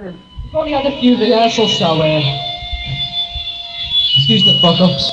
We've only had a few rehearsals, so excuse the fuck-ups.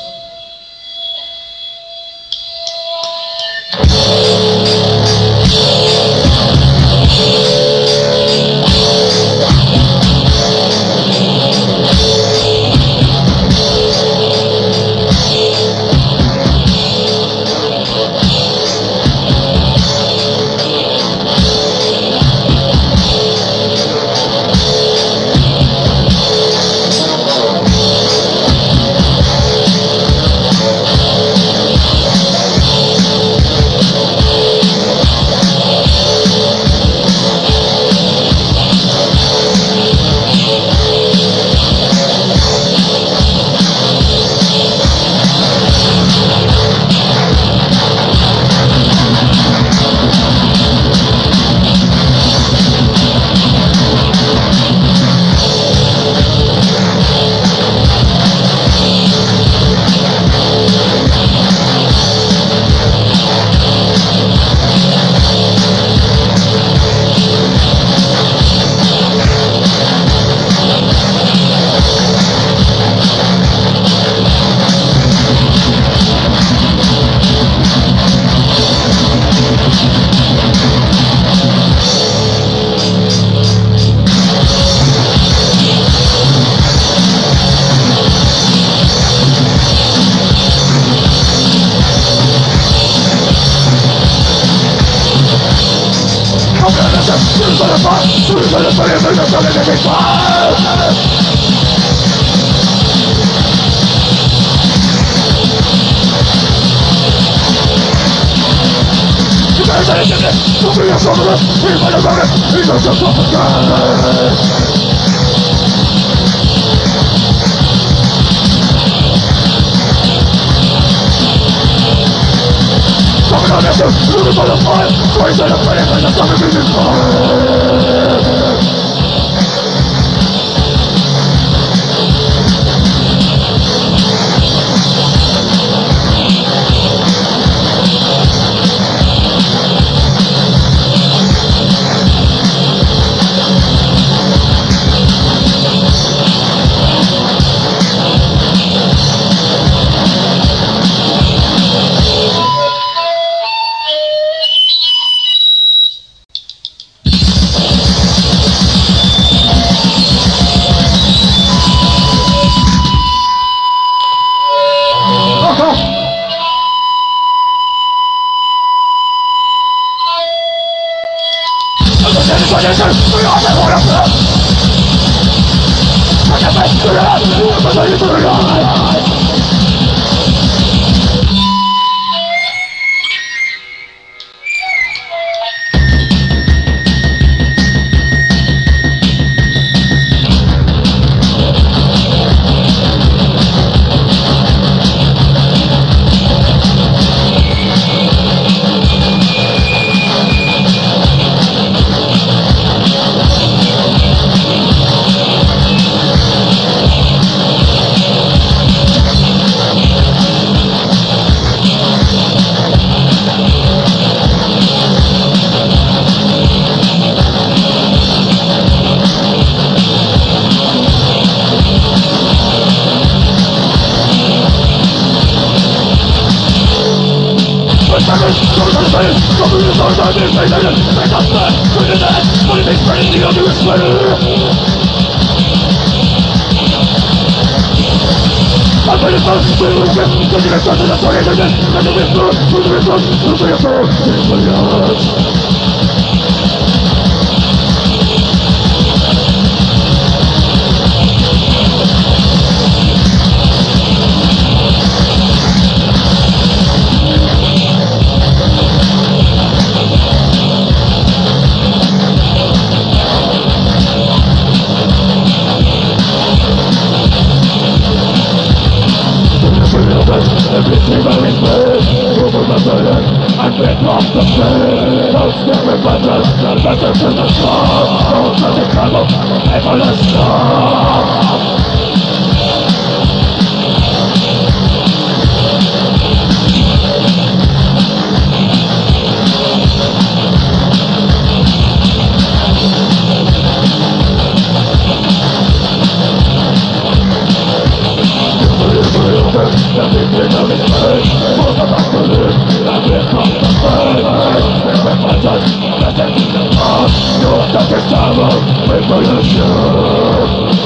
Take my issue.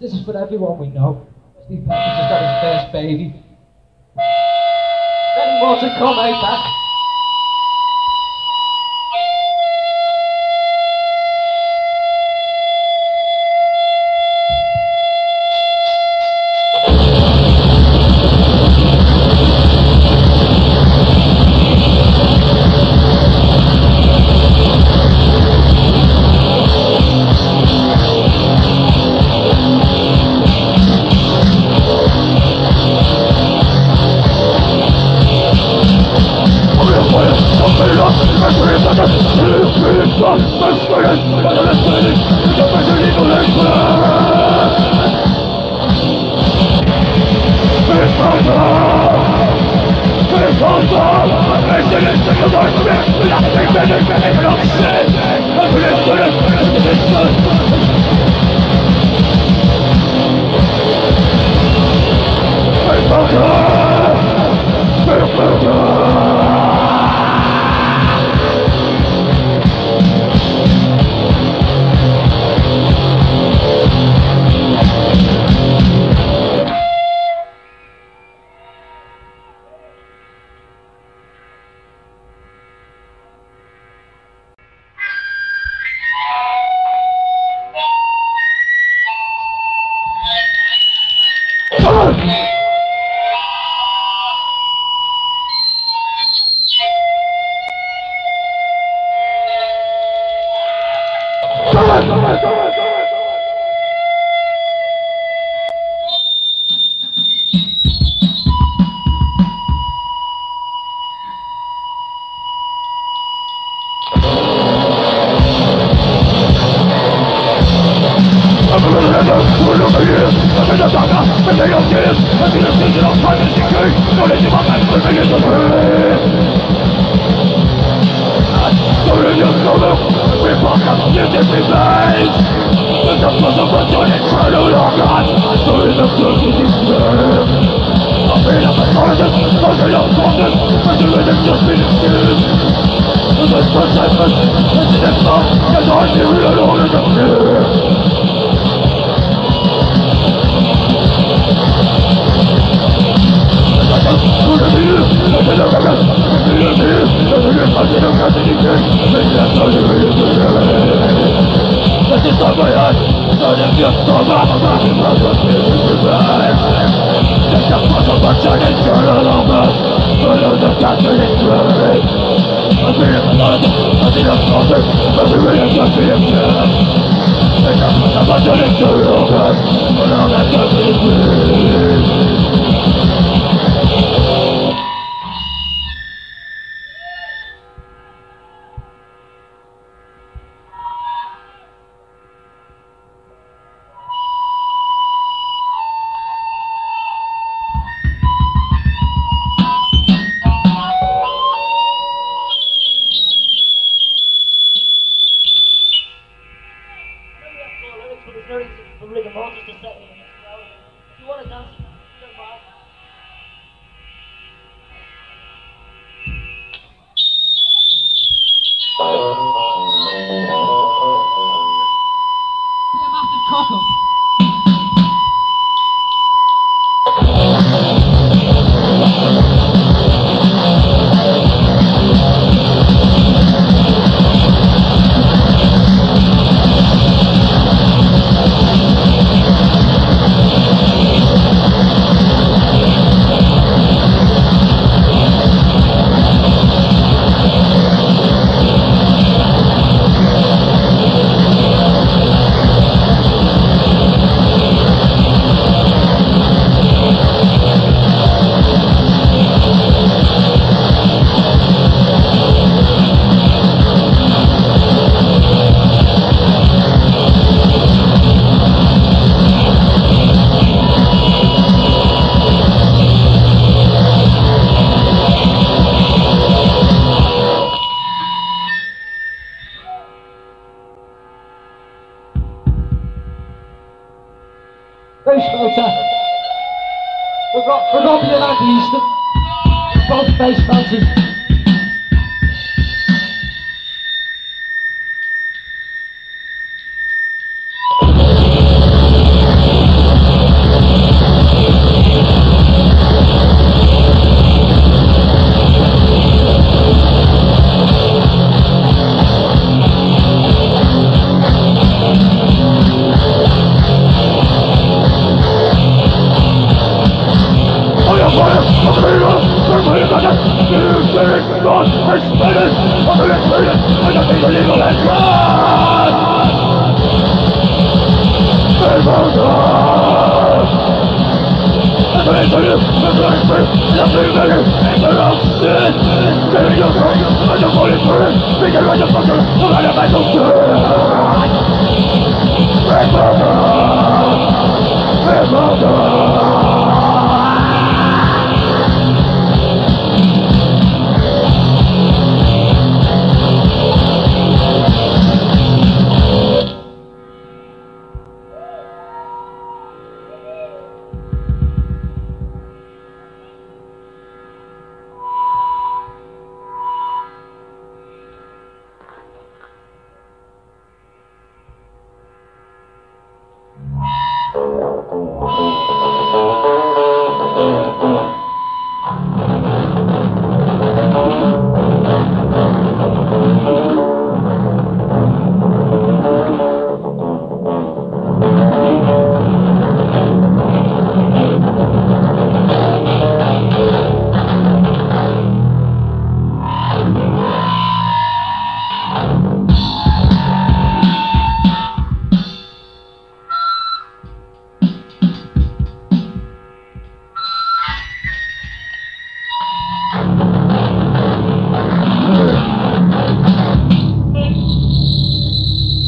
This is for everyone we know. Steve Perkins has got his first baby. Then more to come, eh, Pat? It's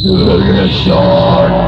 Resort.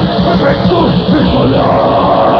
I'm going to